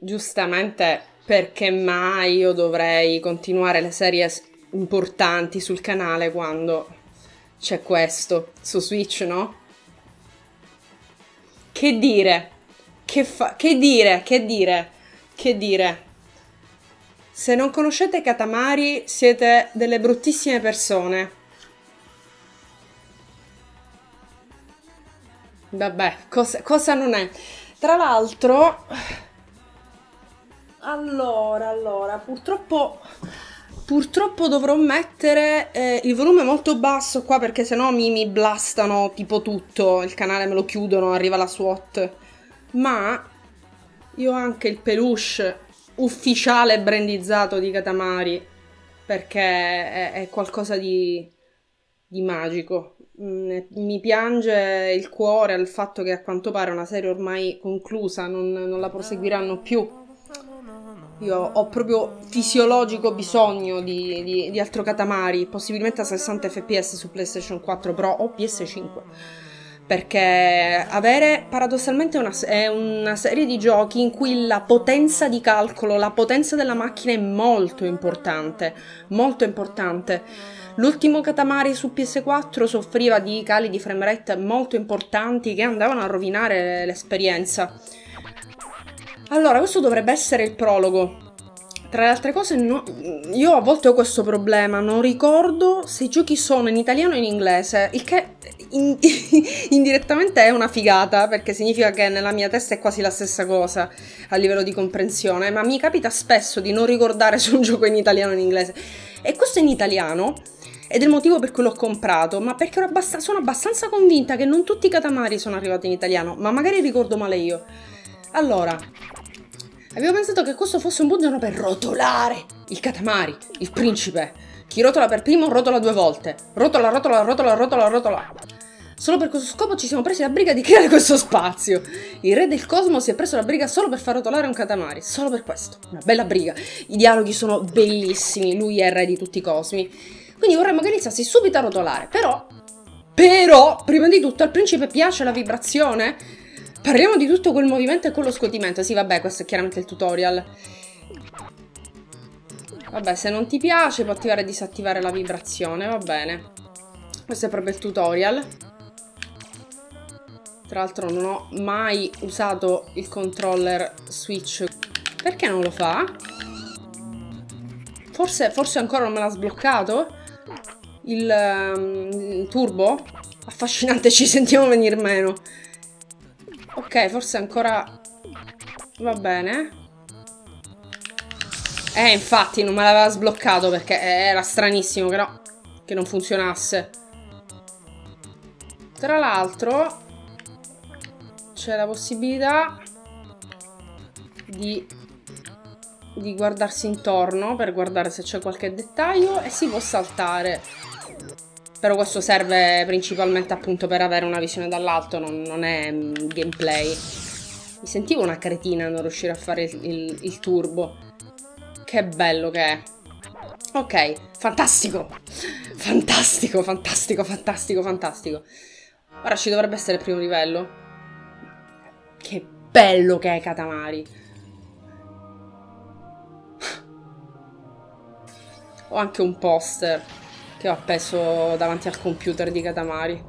giustamente, perché mai io dovrei continuare le serie importanti sul canale quando c'è questo su Switch, no? Che dire? Che dire? Se non conoscete Katamari siete delle bruttissime persone. Vabbè, cosa non è? Tra l'altro, allora, purtroppo dovrò mettere il volume molto basso qua, perché sennò mi blastano tipo tutto, il canale me lo chiudono, arriva la SWAT. Ma io ho anche il peluche ufficiale brandizzato di Katamari, perché è qualcosa di magico. Mi piange il cuore al fatto che a quanto pare una serie ormai conclusa, non la proseguiranno più. Io ho proprio fisiologico bisogno di altro Katamari, possibilmente a 60 fps su PlayStation 4 Pro o PS5, perché avere paradossalmente è una serie di giochi in cui la potenza di calcolo, la potenza della macchina è molto importante, molto importante. L'ultimo Katamari su PS4 soffriva di cali di frame rate molto importanti che andavano a rovinare l'esperienza. Allora, questo dovrebbe essere il prologo. Tra le altre cose, io a volte ho questo problema, non ricordo se i giochi sono in italiano o in inglese, il che indirettamente è una figata, perché significa che nella mia testa è quasi la stessa cosa a livello di comprensione, ma mi capita spesso di non ricordare se un gioco è in italiano o in inglese. E questo è in italiano, ed è il motivo per cui l'ho comprato, ma perché sono abbastanza convinta che non tutti i Katamari sono arrivati in italiano, ma magari ricordo male io. Allora, avevo pensato che questo fosse un buon giorno per rotolare il Katamari, il principe. Chi rotola per primo rotola due volte. Rotola. Solo per questo scopo ci siamo presi la briga di creare questo spazio. Il re del cosmo si è preso la briga solo per far rotolare un Katamari. Solo per questo. Una bella briga. I dialoghi sono bellissimi. Lui è il re di tutti i cosmi. Quindi vorremmo che iniziassi subito a rotolare. Però, prima di tutto, al principe piace la vibrazione. Parliamo di tutto quel movimento e quello scuotimento. Sì, vabbè, questo è chiaramente il tutorial. Vabbè, se non ti piace puoi attivare e disattivare la vibrazione, va bene. Questo è proprio il tutorial. Tra l'altro non ho mai usato il controller Switch. Perché non lo fa? Forse ancora non me l'ha sbloccato? Il turbo? Affascinante, ci sentiamo venir meno. Ok, forse ancora va bene. Infatti non me l'aveva sbloccato, perché era stranissimo che non funzionasse. Tra l'altro c'è la possibilità di guardarsi intorno per guardare se c'è qualche dettaglio, e si può saltare. Però questo serve principalmente appunto per avere una visione dall'alto, non è gameplay. Mi sentivo una cretina a non riuscire a fare il turbo. Che bello che è. Ok, fantastico. Ora ci dovrebbe essere il primo livello. Che bello che è Katamari. Ho anche un poster che ho appeso davanti al computer di Katamari.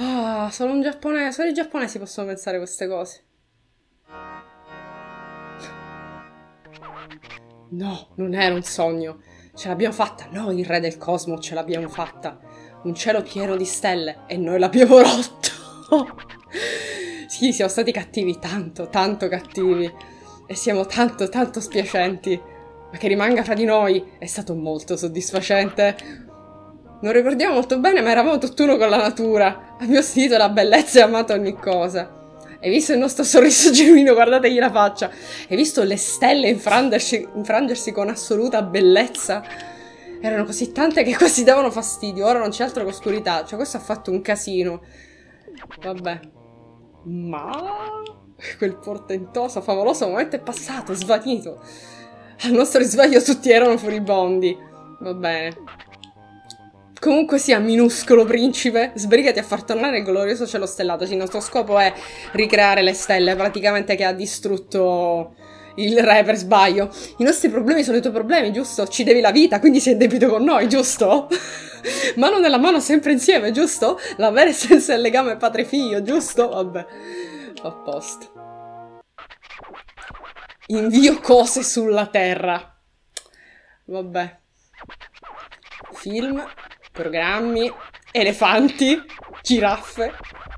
Oh, sono un giapponese, solo i giapponesi possono pensare queste cose. No, non era un sogno. Ce l'abbiamo fatta, no, il re del cosmo, ce l'abbiamo fatta. Un cielo pieno di stelle e noi l'abbiamo rotto. Sì, siamo stati cattivi, tanto cattivi, e siamo tanto spiacenti, ma che rimanga fra di noi è stato molto soddisfacente. Non ricordiamo molto bene, ma eravamo tutt'uno con la natura, abbiamo sentito la bellezza e amato ogni cosa. Hai visto il nostro sorriso genuino, guardategli la faccia, hai visto le stelle infrangersi con assoluta bellezza. Erano così tante che quasi davano fastidio. Ora non c'è altro che oscurità. Cioè, questo ha fatto un casino. Vabbè. Ma quel portentoso, favoloso momento è passato, svanito. Al nostro risveglio tutti erano furibondi. Va bene. Comunque sia, minuscolo principe, sbrigati a far tornare il glorioso cielo stellato. Sì, il nostro scopo è ricreare le stelle, praticamente, che ha distrutto il re per sbaglio. I nostri problemi sono i tuoi problemi, giusto? Ci devi la vita, quindi sei in debito con noi, giusto? Mano nella mano, sempre insieme, giusto? L'avere senza il legame padre-figlio, giusto? Vabbè, a posto. Invio cose sulla terra. Vabbè. Film, programmi, elefanti, giraffe,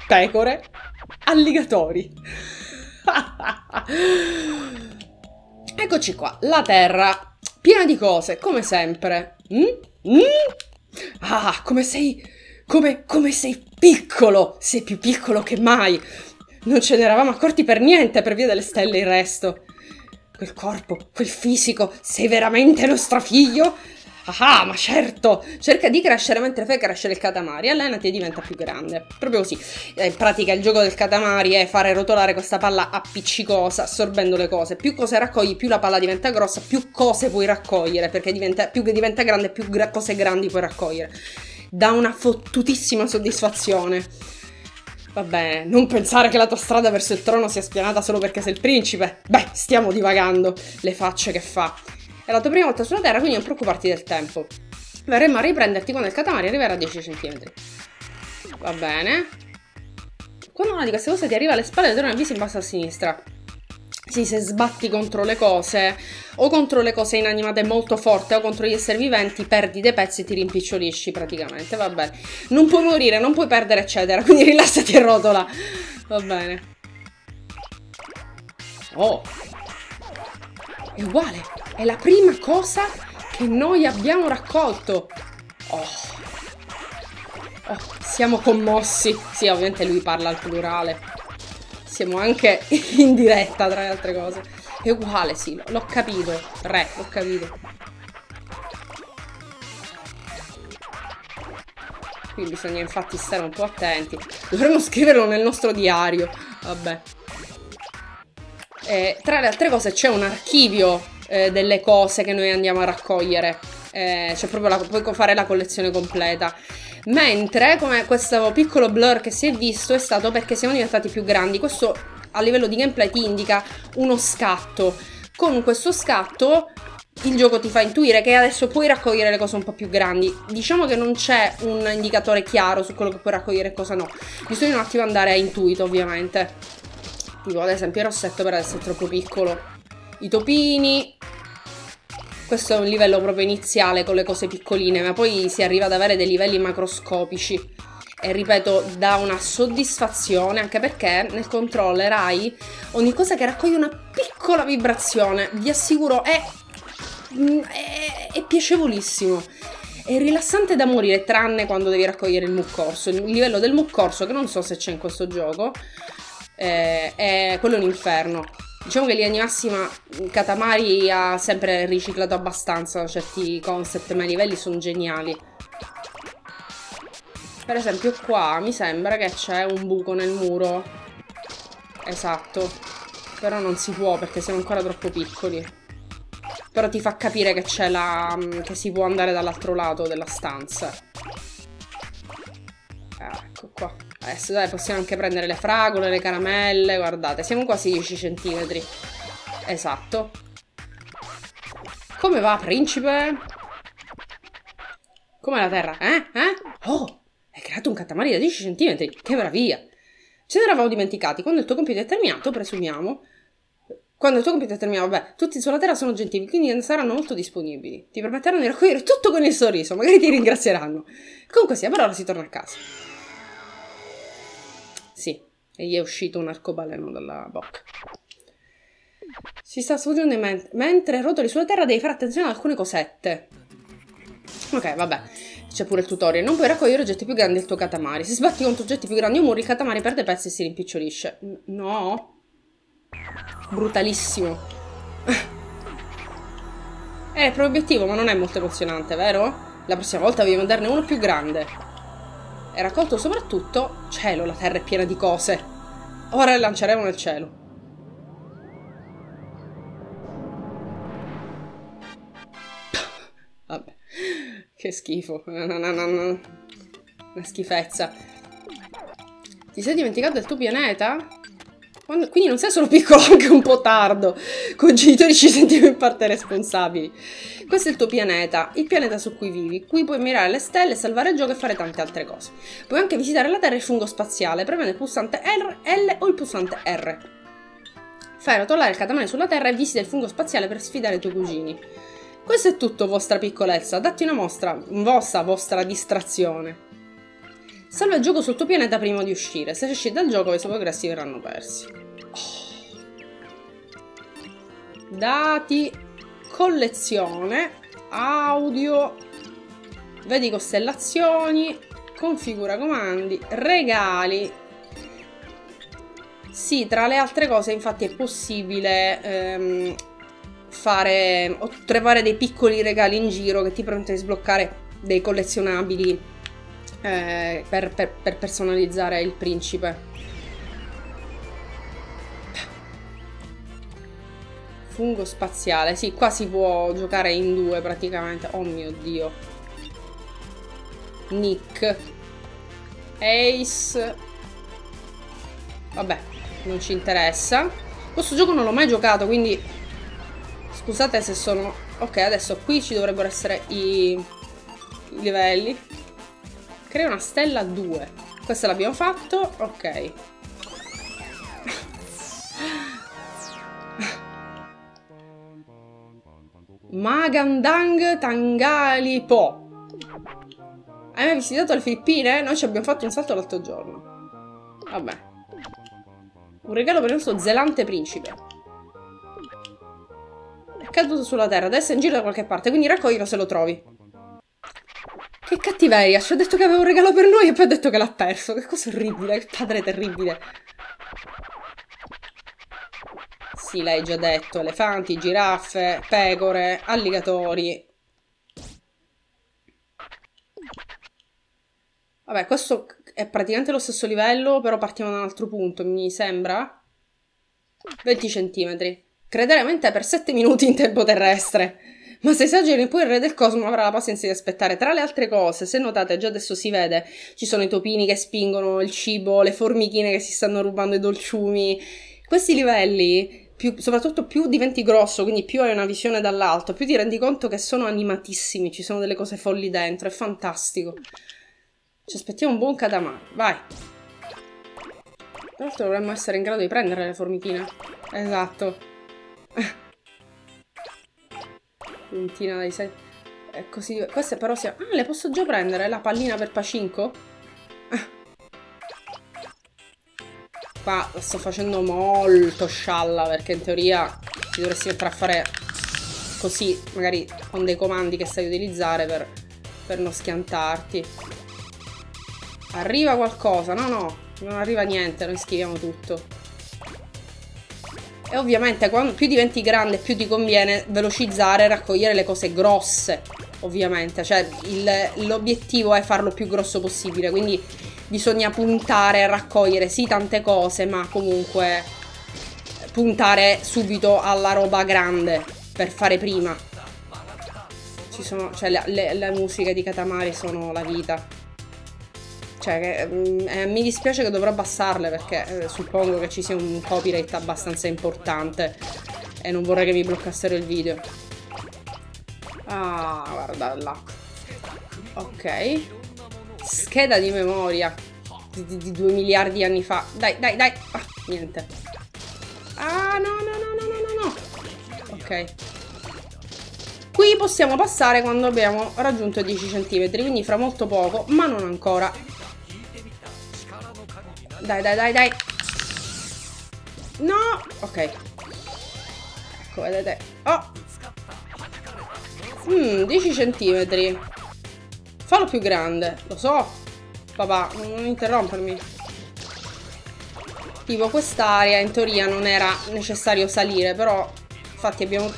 pecore, alligatori. Eccoci qua, la terra, piena di cose, come sempre. Ah, come sei piccolo, sei più piccolo che mai. Non ce ne eravamo accorti per niente, per via delle stelle e il resto. Quel corpo, quel fisico, sei veramente nostro figlio? Ah, ma certo! Cerca di crescere mentre fai crescere il Katamari, allenati e diventa più grande. Proprio così. In pratica il gioco del Katamari è fare rotolare questa palla appiccicosa, assorbendo le cose. Più cose raccogli, più la palla diventa grossa, più cose puoi raccogliere, perché più che diventa grande, più cose grandi puoi raccogliere. Dà una fottutissima soddisfazione. Va bene, non pensare che la tua strada verso il trono sia spianata solo perché sei il principe. Beh, stiamo divagando. Le facce che fa. È la tua prima volta sulla terra, quindi non preoccuparti del tempo. Verremo a riprenderti quando il Katamari arriverà a 10 cm. Va bene. Quando una di queste cose ti arriva alle spalle, torna il viso in basso a sinistra. Sì, se sbatti contro le cose, o contro le cose inanimate molto forte, o contro gli esseri viventi, perdi dei pezzi e ti rimpicciolisci praticamente. Va bene. Non puoi morire, non puoi perdere, eccetera. Quindi rilassati e rotola. Va bene. Oh. È uguale, è la prima cosa che noi abbiamo raccolto. Oh, siamo commossi. Sì, ovviamente lui parla al plurale. Siamo anche in diretta, tra le altre cose. È uguale, sì, l'ho capito. Re, l'ho capito. Qui bisogna infatti stare un po' attenti. Dovremmo scriverlo nel nostro diario. Vabbè. Tra le altre cose c'è un archivio delle cose che noi andiamo a raccogliere, c'è proprio puoi fare la collezione completa, mentre come questo piccolo blur che si è visto è stato perché siamo diventati più grandi. Questo a livello di gameplay ti indica uno scatto. Con questo scatto il gioco ti fa intuire che adesso puoi raccogliere le cose un po' più grandi. Diciamo che non c'è un indicatore chiaro su quello che puoi raccogliere e cosa no, bisogna un attimo andare a intuito, ovviamente. Tipo, ad esempio, il rossetto per adesso è troppo piccolo. I topini. Questo è un livello proprio iniziale con le cose piccoline, ma poi si arriva ad avere dei livelli macroscopici. E ripeto, dà una soddisfazione, anche perché nel controller hai ogni cosa che raccoglie una piccola vibrazione. Vi assicuro, è piacevolissimo. È rilassante da morire, tranne quando devi raccogliere il muccorso. Il livello del muccorso, che non so se c'è in questo gioco, quello è un inferno. Diciamo che linea di massima Katamari ha sempre riciclato abbastanza certi concept, ma i livelli sono geniali. Per esempio qua mi sembra che c'è un buco nel muro. Esatto. Però non si può perché siamo ancora troppo piccoli. Però ti fa capire che c'è che si può andare dall'altro lato della stanza. Ecco qua. Adesso dai, possiamo anche prendere le fragole, le caramelle. Guardate, siamo quasi 10 cm. Esatto. Come va, principe? Come la terra? Oh, hai creato un Katamari da 10 cm. Che meraviglia. Ce ne eravamo dimenticati. Quando il tuo compito è terminato, presumiamo. Quando il tuo compito è terminato, vabbè, tutti sulla terra sono gentili, quindi saranno molto disponibili. Ti permetteranno di raccogliere tutto con il sorriso. Magari ti ringrazieranno. Comunque sia, per ora si torna a casa. Sì, e gli è uscito un arcobaleno dalla bocca. Si sta sfoggiando in mente. Mentre rotoli sulla terra devi fare attenzione ad alcune cosette. Ok, vabbè. C'è pure il tutorial. Non puoi raccogliere oggetti più grandi del tuo Katamari. Se sbatti contro oggetti più grandi o muri, il Katamari perde pezzi e si rimpicciolisce. No. Brutalissimo. È il proprio obiettivo, ma non è molto emozionante, vero? La prossima volta devi mandarne uno più grande. E raccolto soprattutto cielo, la terra è piena di cose. Ora lanceremo nel cielo. Vabbè, che schifo. Una schifezza. Ti sei dimenticato del tuo pianeta? Quindi non sei solo piccolo, anche un po' tardo. Con i genitori ci sentiamo in parte responsabili. Questo è il tuo pianeta, il pianeta su cui vivi. Qui puoi mirare alle stelle, salvare il gioco e fare tante altre cose. Puoi anche visitare la Terra e il fungo spaziale. Premendo il pulsante L o il pulsante R. Fai rotolare il catamane sulla Terra e visita il fungo spaziale per sfidare i tuoi cugini. Questo è tutto, vostra piccolezza. Datti una mostra, vostra distrazione. Salva il gioco sul tuo pianeta prima di uscire. Se esci dal gioco, i suoi progressi verranno persi. Oh. Dati, collezione, audio, vedi costellazioni, configura comandi, regali. Sì, tra le altre cose, infatti, è possibile trovare dei piccoli regali in giro che ti permettono di sbloccare dei collezionabili per personalizzare il principe. Fungo spaziale, sì, qua si può giocare in due praticamente. Oh mio dio. Nick, Ace, vabbè, non ci interessa. Questo gioco non l'ho mai giocato, quindi scusate se sono... Ok, adesso qui ci dovrebbero essere i livelli. Crea una stella 2. Questa l'abbiamo fatto. Ok. Magandang Tangalipo. Hai mai visitato le Filippine? Noi ci abbiamo fatto un salto l'altro giorno. Vabbè. Un regalo per il nostro zelante principe. Caduto sulla terra, adesso è in giro da qualche parte, quindi raccoglilo se lo trovi. Che cattiveria, ci ha detto che aveva un regalo per noi e poi ha detto che l'ha perso. Che cosa orribile, che padre terribile. Sì, l'hai già detto, elefanti, giraffe, pecore, alligatori. Vabbè, questo è praticamente lo stesso livello, però partiamo da un altro punto, mi sembra. 20 centimetri. Crederemo in te per 7 minuti in tempo terrestre. Ma se esageri poi il re del cosmo avrà la pazienza di aspettare. Tra le altre cose, se notate, già adesso si vede, ci sono i topini che spingono il cibo, le formichine che si stanno rubando i dolciumi. Questi livelli, soprattutto più diventi grosso, quindi più hai una visione dall'alto, più ti rendi conto che sono animatissimi, ci sono delle cose folli dentro, è fantastico. Ci aspettiamo un buon Katamari, vai. Tra l'altro dovremmo essere in grado di prendere le formichine. Esatto. Puntina dai 6 e così via. Queste però si... Ah, le posso già prendere? La pallina per Pacinco? Qua la sto facendo molto scialla, perché in teoria ti dovresti mettere a fare così, magari con dei comandi che sai utilizzare per non schiantarti. Arriva qualcosa? No, non arriva niente, noi schiviamo tutto. E ovviamente quando più diventi grande più ti conviene velocizzare e raccogliere le cose grosse, ovviamente, cioè l'obiettivo è farlo più grosso possibile, quindi bisogna puntare a raccogliere sì tante cose, ma comunque puntare subito alla roba grande per fare prima. Ci sono, cioè le musiche di Katamari sono la vita. Cioè, mi dispiace che dovrò abbassarle perché suppongo che ci sia un copyright abbastanza importante e non vorrei che mi bloccassero il video. Ah, guarda là. Ok. Scheda di memoria di 2 miliardi di anni fa. Dai. Ah, niente. Ah, no. Ok. Qui possiamo passare quando abbiamo raggiunto 10 cm, quindi fra molto poco, ma non ancora. Dai. No! Ok. Ecco, vedete. Oh! 10 centimetri. Fallo più grande. Lo so. Papà, non interrompermi. Tipo, quest'area in teoria non era necessario salire, però infatti abbiamo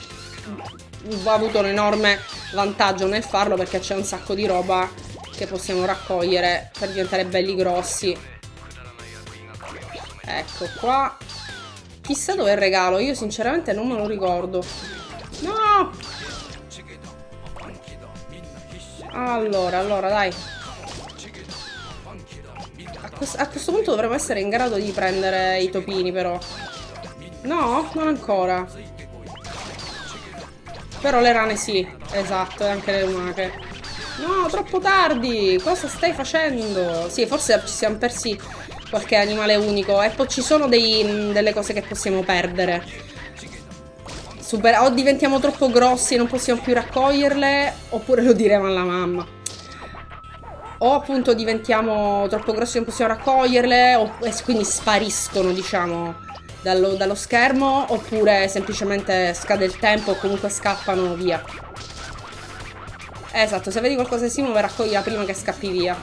avuto un enorme vantaggio nel farlo perché c'è un sacco di roba che possiamo raccogliere per diventare belli grossi. Ecco qua. Chissà dove è il regalo, io sinceramente non me lo ricordo. No! Allora, dai. A questo punto dovremmo essere in grado di prendere i topini, però. No, non ancora. Però le rane sì, esatto, e anche le lumache. No, troppo tardi! Cosa stai facendo? Sì, forse ci siamo persi qualche animale unico. E poi ci sono delle cose che possiamo perdere. O diventiamo troppo grossi e non possiamo più raccoglierle, oppure lo diremo alla mamma. O appunto diventiamo troppo grossi e non possiamo raccoglierle, e quindi spariscono, diciamo, dallo schermo, oppure semplicemente scade il tempo o comunque scappano via. Esatto, se vedi qualcosa che si muove raccoglila prima che scappi via.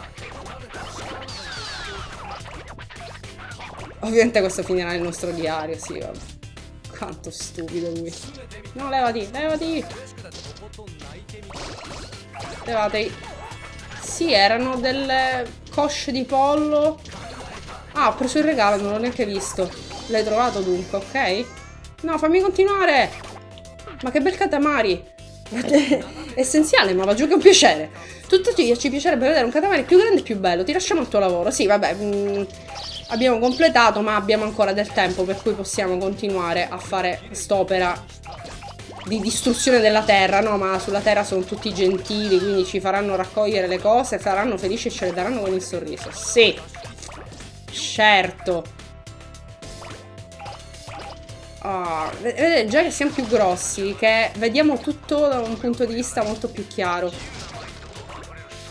Ovviamente questo finirà nel nostro diario, sì, vabbè. Quanto stupido lui. No, levati, levati! Levati! Sì, erano delle cosce di pollo. Ah, ho preso il regalo, non l'ho neanche visto. L'hai trovato dunque, ok? No, fammi continuare! Ma che bel Katamari! Essenziale, ma va giù che è un piacere. Tutto ci piacerebbe vedere un Katamari più grande e più bello. Ti lasciamo il tuo lavoro. Sì, vabbè, abbiamo completato, ma abbiamo ancora del tempo, per cui possiamo continuare a fare quest'opera di distruzione della terra. No, ma sulla terra sono tutti gentili, quindi ci faranno raccogliere le cose, saranno felici e ce le daranno con il sorriso. Sì, certo. Vedete, già che siamo più grossi, che vediamo tutto da un punto di vista molto più chiaro.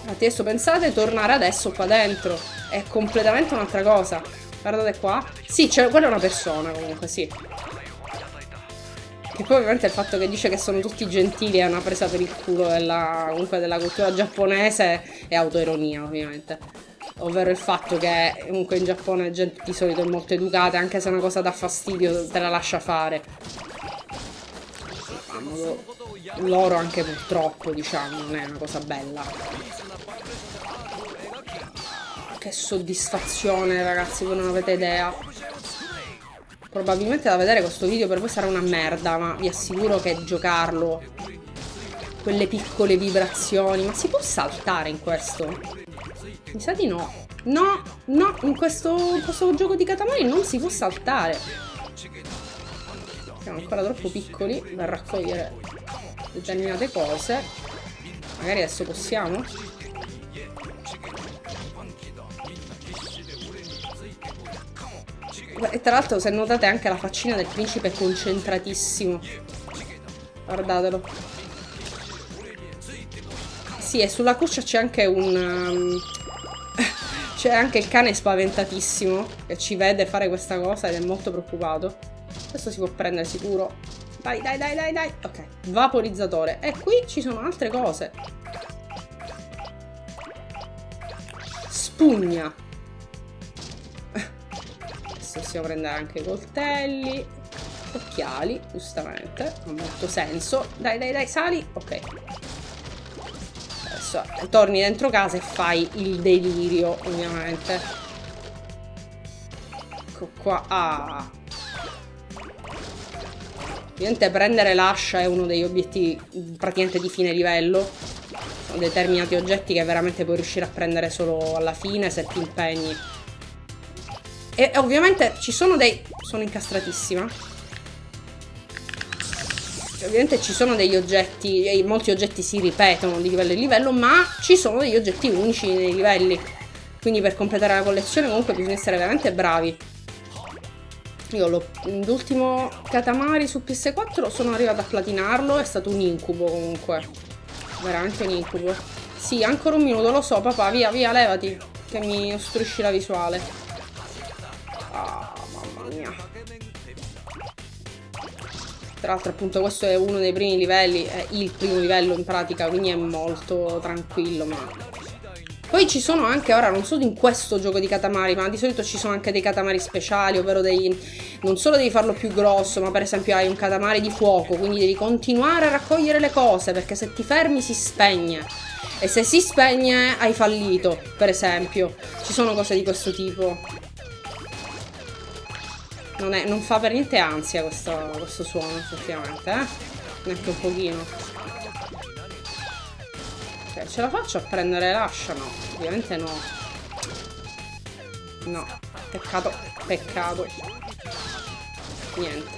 Adesso pensate, tornare adesso qua dentro è completamente un'altra cosa. Guardate qua. Sì, cioè, quella è una persona comunque, sì. E poi ovviamente il fatto che dice che sono tutti gentili è una presa per il culo comunque della cultura giapponese e autoironia, ovviamente. Ovvero il fatto che comunque in Giappone gente di solito è molto educata, anche se è una cosa da fastidio te la lascia fare. Loro anche purtroppo, diciamo, non è una cosa bella. Che soddisfazione, ragazzi, voi non avete idea. Probabilmente da vedere questo video per voi sarà una merda, ma vi assicuro che giocarlo, quelle piccole vibrazioni, ma si può saltare in questo? Mi sa di no. No, no, in questo gioco di Katamari non si può saltare. Siamo ancora troppo piccoli per raccogliere determinate cose. Magari adesso possiamo? E tra l'altro, se notate, anche la faccina del principe è concentratissimo. Guardatelo. Sì, e sulla cuccia c'è anche c'è anche il cane spaventatissimo, che ci vede fare questa cosa ed è molto preoccupato. Questo si può prendere sicuro. Dai, dai, dai, dai, dai. Ok, vaporizzatore. E qui ci sono altre cose. Spugna. Possiamo prendere anche i coltelli, occhiali, giustamente, non ha molto senso. Dai, dai, dai, sali, ok. Adesso torni dentro casa e fai il delirio, ovviamente. Ecco qua, ah. Ovviamente prendere l'ascia è uno degli obiettivi praticamente di fine livello. Sono determinati oggetti che veramente puoi riuscire a prendere solo alla fine se ti impegni. E ovviamente ci sono sono incastratissima. Ovviamente ci sono degli oggetti, e molti oggetti si ripetono di livello in livello, ma ci sono degli oggetti unici nei livelli. Quindi per completare la collezione comunque bisogna essere veramente bravi. Io l'ultimo Katamari su PS4 sono arrivata a platinarlo, è stato un incubo comunque. Veramente un incubo. Sì, ancora un minuto, lo so papà, via, via, levati, che mi ostruisci la visuale. Mamma mia. Tra l'altro appunto questo è uno dei primi livelli, è il primo livello in pratica, quindi è molto tranquillo, ma... Poi ci sono anche, ora non solo in questo gioco di Katamari, ma di solito ci sono anche dei Katamari speciali, ovvero non solo devi farlo più grosso, ma per esempio hai un Katamari di fuoco, quindi devi continuare a raccogliere le cose, perché se ti fermi si spegne. E se si spegne hai fallito, per esempio. Ci sono cose di questo tipo. Non fa per niente ansia questo suono, effettivamente, eh? Neanche un pochino. Ok, ce la faccio a prendere l'ascia? No, ovviamente no. No, peccato, peccato. Niente.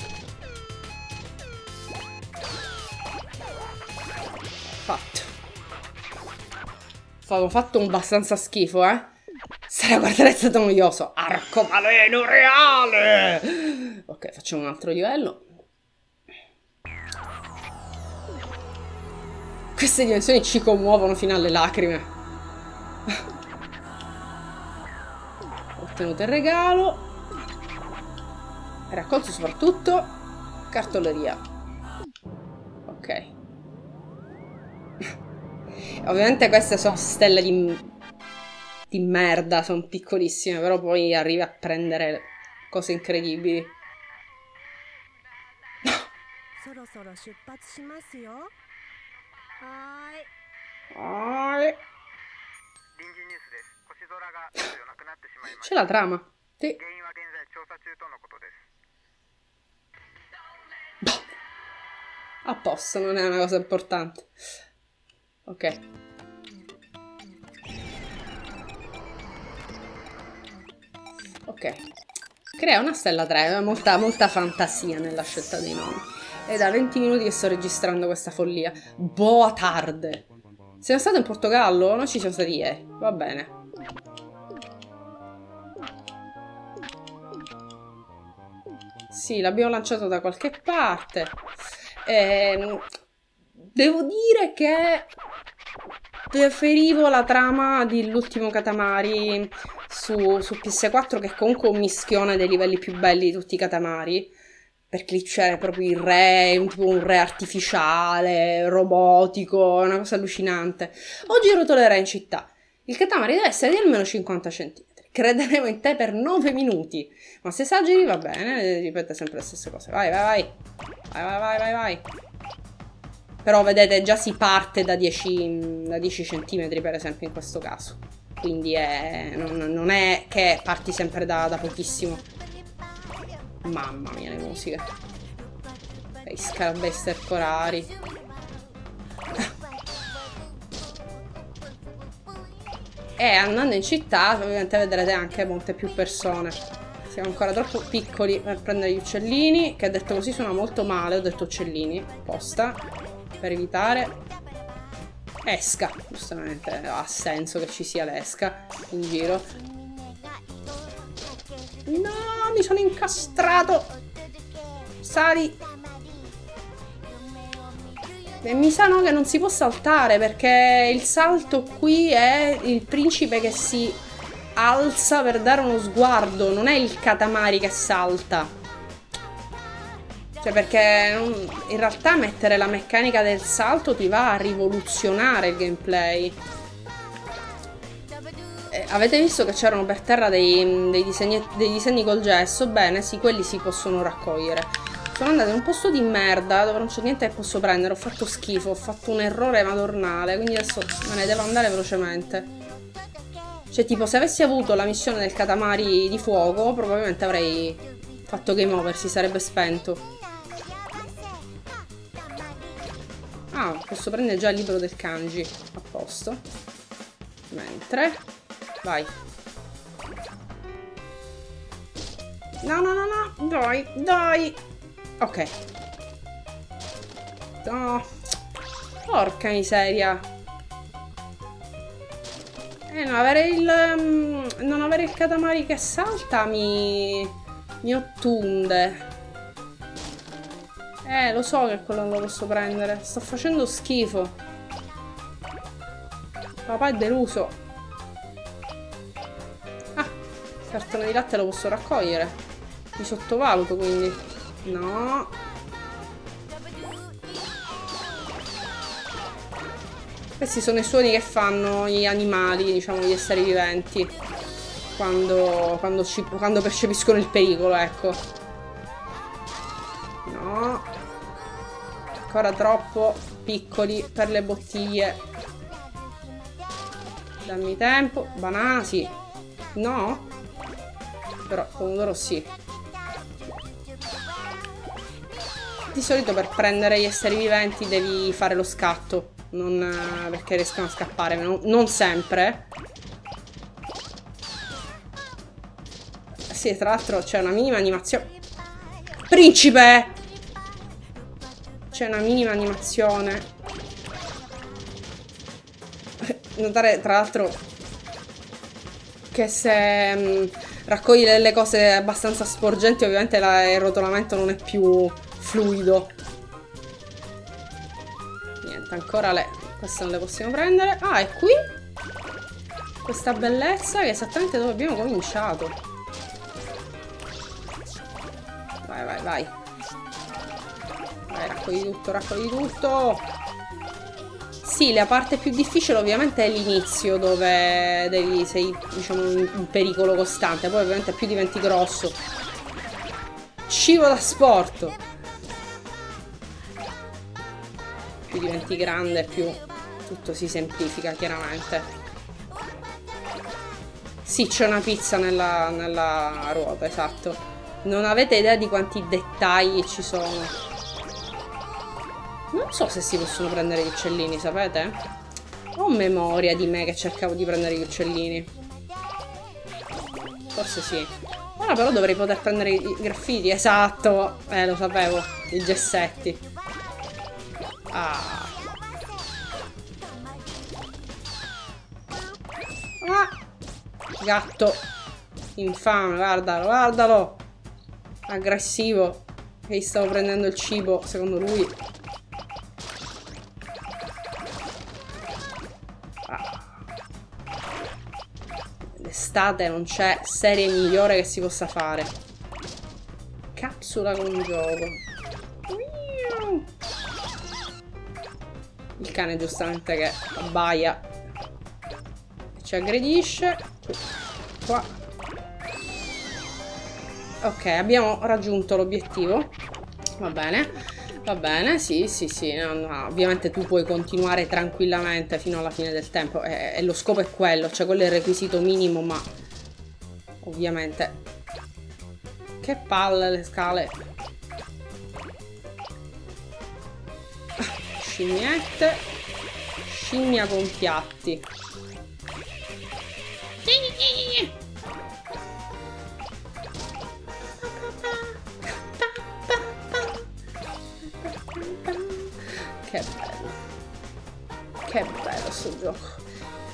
Fatto. Sono fatto un abbastanza schifo, eh. Sarà guardare è stato noioso. Arcobaleno reale! Ok, facciamo un altro livello. Queste dimensioni ci commuovono fino alle lacrime. Ho ottenuto il regalo. Raccolto soprattutto cartoleria. Ok. Ovviamente queste sono stelle di merda, sono piccolissime, però poi arrivi a prendere cose incredibili. C'è la trama. Sì. A posto, non è una cosa importante. Ok. Ok. Crea una stella 3, molta, molta fantasia nella scelta dei nomi. È da 20 minuti che sto registrando questa follia. Boa tarde. Siamo stati in Portogallo? Noi ci siamo stati ieri. Va bene. Sì, l'abbiamo lanciato da qualche parte. Devo dire che preferivo la trama dell'ultimo Katamari su PS4, che è comunque un mischione dei livelli più belli di tutti i Katamari. Perché lì c'è proprio il re, tipo un re artificiale, robotico, è una cosa allucinante. Oggi rotolerà in città. Il Katamari deve essere di almeno 50 cm. Crederemo in te per 9 minuti. Ma se esageri va bene, ripete sempre le stesse cose. Vai, vai, vai. Vai, vai, vai, vai, vai. Però vedete, già si parte da 10 cm per esempio in questo caso. Quindi non è che parti sempre da pochissimo. Mamma mia, le musiche. I scarabester corari. E andando in città ovviamente vedrete anche molte più persone. Siamo ancora troppo piccoli per prendere gli uccellini, che detto così suona molto male. Ho detto uccellini apposta per evitare esca. Giustamente ha senso che ci sia l'esca in giro. No, mi sono incastrato. Sali. E mi sa no, che non si può saltare, perché il salto qui è il principe che si alza per dare uno sguardo, non è il Katamari che salta. Cioè, perché in realtà mettere la meccanica del salto ti va a rivoluzionare il gameplay. Avete visto che c'erano per terra dei disegni col gesso? Bene, sì, quelli si possono raccogliere. Sono andata in un posto di merda dove non c'è niente che posso prendere. Ho fatto schifo, ho fatto un errore madornale, quindi adesso me ne devo andare velocemente. Cioè, tipo, se avessi avuto la missione del Katamari di fuoco, probabilmente avrei fatto game over, si sarebbe spento. Ah, posso prendere già il libro del kanji. A posto. Mentre... Vai. No, no, no, no. Dai, dai. Ok. No. Porca miseria. Non avere il Katamari che salta mi ottunde. Lo so che quello non lo posso prendere. Sto facendo schifo. Papà è deluso. Cartone di latte lo posso raccogliere. Mi sottovaluto, quindi. No. Questi sono i suoni che fanno gli animali, diciamo, gli esseri viventi. Quando percepiscono il pericolo, ecco. No. Ancora troppo piccoli per le bottiglie. Dammi tempo. Banana, sì. No. Però pomodoro sì. Di solito per prendere gli esseri viventi devi fare lo scatto. non, perché riescono a scappare, non sempre. Sì, tra l'altro c'è una minima animazione. Principe! C'è una minima animazione. Notare, tra l'altro, che se raccogli delle cose abbastanza sporgenti, ovviamente il rotolamento non è più fluido. Niente, ancora le... queste non le possiamo prendere. Ah, è qui? Questa bellezza che è esattamente dove abbiamo cominciato. Vai, vai, vai. Vai, raccogli tutto, raccogli tutto. Sì, la parte più difficile ovviamente è l'inizio, dove devi, sei, diciamo, in pericolo costante. Poi ovviamente più diventi grosso. Cibo da sport. Più diventi grande, più tutto si semplifica, chiaramente. Sì, c'è una pizza nella ruota, esatto. Non avete idea di quanti dettagli ci sono. Non so se si possono prendere gli uccellini, sapete? Ho memoria di me che cercavo di prendere gli uccellini. Forse sì. Ora però dovrei poter prendere i graffiti, esatto. Lo sapevo, i gessetti. Ah. Ah. Gatto. Infame, guardalo, guardalo. Aggressivo, che gli stavo prendendo il cibo, secondo lui. Ah. L'estate non c'è serie migliore che si possa fare. Capsula con gioco. Il cane giustamente che abbaia, ci aggredisce. Qua. Ok, abbiamo raggiunto l'obiettivo. Va bene, sì, sì, sì. No, no. Ovviamente tu puoi continuare tranquillamente fino alla fine del tempo. E lo scopo è quello, cioè quello è il requisito minimo, ma ovviamente. Che palle le scale. Scimmiette. Scimmia con piatti. Che bello. Che bello sto gioco.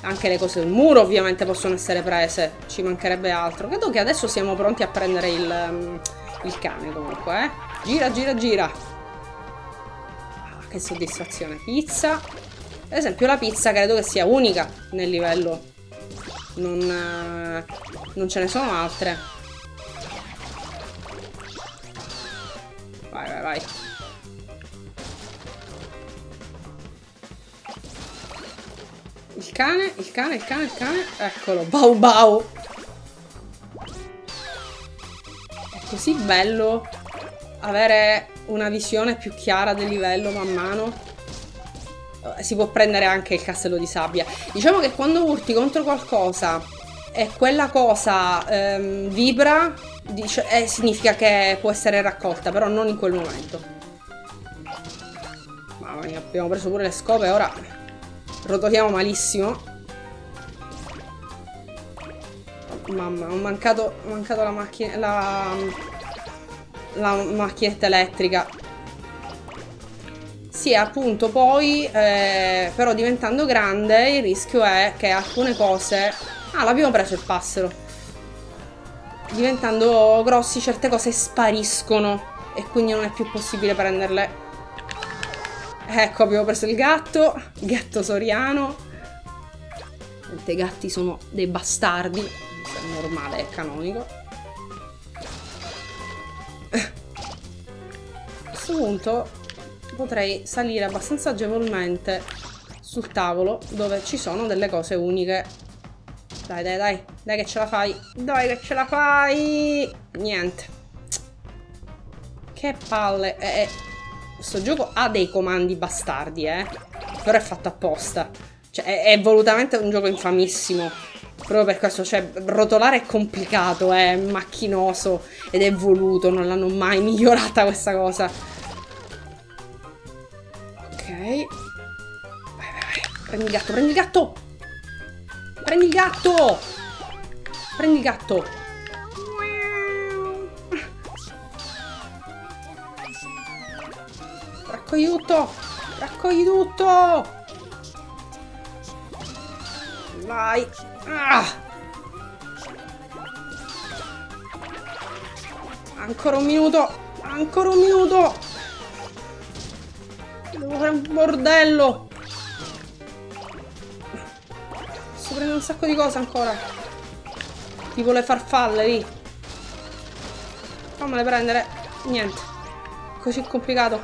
Anche le cose del muro ovviamente possono essere prese. Ci mancherebbe altro. Credo che adesso siamo pronti a prendere il cane comunque, eh. Gira, gira, gira. Ah, che soddisfazione. Pizza. Ad esempio la pizza credo che sia unica nel livello. Non ce ne sono altre. Vai, vai, vai. Il cane, il cane, il cane, il cane. Eccolo, bau bau. È così bello avere una visione più chiara del livello man mano. Si può prendere anche il castello di sabbia. Diciamo che quando urti contro qualcosa e quella cosa vibra, dice, significa che può essere raccolta, però non in quel momento. Mamma mia, abbiamo preso pure le scope, ora... Rotoliamo malissimo. Mamma, ho mancato la macchina. La macchinetta elettrica. Sì, appunto, poi però diventando grande il rischio è che alcune cose... Ah, l'abbiamo preso il passero. Diventando grossi certe cose spariscono e quindi non è più possibile prenderle. Ecco, abbiamo preso il gatto, gatto soriano. I gatti sono dei bastardi, è normale, è canonico. A questo punto potrei salire abbastanza agevolmente sul tavolo dove ci sono delle cose uniche. Dai, dai, dai, dai che ce la fai, dai che ce la fai. Niente. Che palle. Questo gioco ha dei comandi bastardi, però è fatto apposta. Cioè, è volutamente un gioco infamissimo. Proprio per questo, cioè, rotolare è complicato, è macchinoso ed è voluto, non l'hanno mai migliorata questa cosa. Ok. Vai, Prendi il gatto, prendi il gatto! Prendi il gatto! Prendi il gatto! Raccogli tutto! Raccogli tutto! Vai! Ah! Ancora un minuto! Ancora un minuto! Devo fare un bordello! Posso prendere un sacco di cose ancora! Tipo le farfalle lì! Fammele prendere! Niente! Così complicato!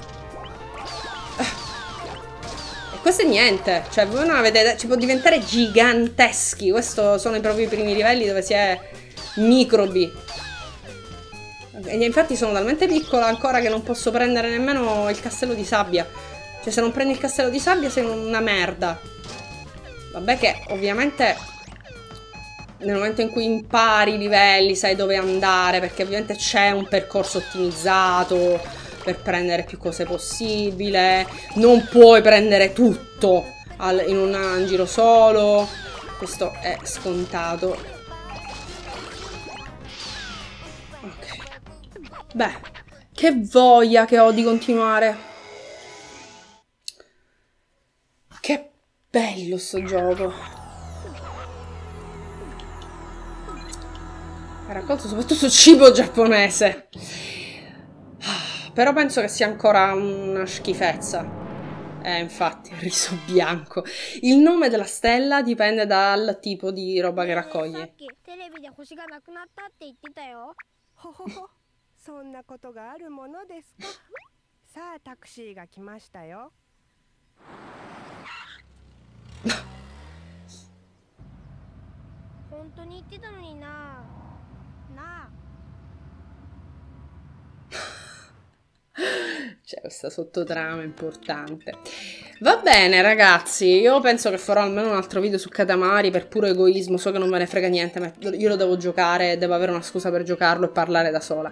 E questo è niente! Cioè voi non avete... ci può diventare giganteschi! Questi sono i propri primi livelli dove si è microbi! E infatti sono talmente piccola ancora che non posso prendere nemmeno il castello di sabbia. Cioè se non prendi il castello di sabbia sei una merda. Vabbè che ovviamente nel momento in cui impari i livelli sai dove andare, perché ovviamente c'è un percorso ottimizzato per prendere più cose possibile. Non puoi prendere tutto in un giro solo. Questo è scontato. Beh, che voglia che ho di continuare. Che bello sto gioco. Ha raccolto soprattutto cibo giapponese. Però penso che sia ancora una schifezza. Infatti, riso bianco. Il nome della stella dipende dal tipo di roba che raccoglie. C'è questa sottotrama importante. Va bene ragazzi, io penso che farò almeno un altro video su Katamari per puro egoismo. So che non me ne frega niente, ma io lo devo giocare, devo avere una scusa per giocarlo e parlare da sola.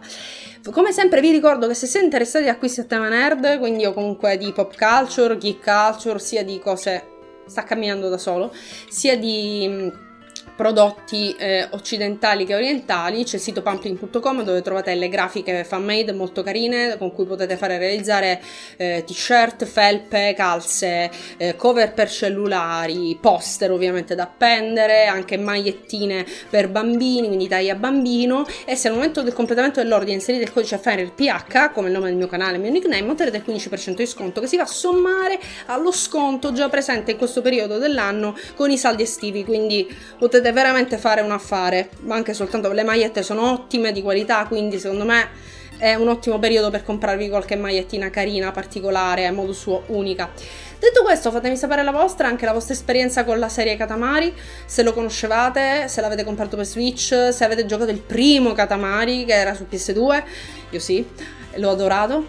Come sempre vi ricordo che se siete interessati a acquisti a tema nerd, quindi io comunque di pop culture, geek culture, sia di cose... sta camminando da solo, sia di... prodotti occidentali che orientali, c'è il sito pumping.com dove trovate le grafiche fan made molto carine con cui potete fare realizzare t-shirt, felpe, calze, cover per cellulari, poster ovviamente da appendere, anche magliettine per bambini, quindi taglia bambino. E se al momento del completamento dell'ordine inserite il codice FANRPH come il nome del mio canale e il mio nickname, otterrete il 15% di sconto che si va a sommare allo sconto già presente in questo periodo dell'anno con i saldi estivi, quindi potete veramente fare un affare. Ma anche soltanto le magliette sono ottime, di qualità, quindi secondo me è un ottimo periodo per comprarvi qualche magliettina carina, particolare, a modo suo unica. Detto questo, fatemi sapere la vostra, anche la vostra esperienza con la serie Katamari, se lo conoscevate, se l'avete comprato per Switch, se avete giocato il primo Katamari che era su PS2. Io sì, l'ho adorato.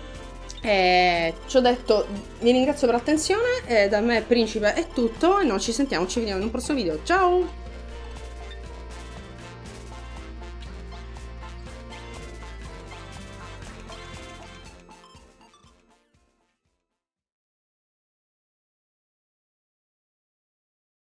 Ci ho detto, vi ringrazio per l'attenzione, da me Principe è tutto e noi ci sentiamo, ci vediamo in un prossimo video. Ciao!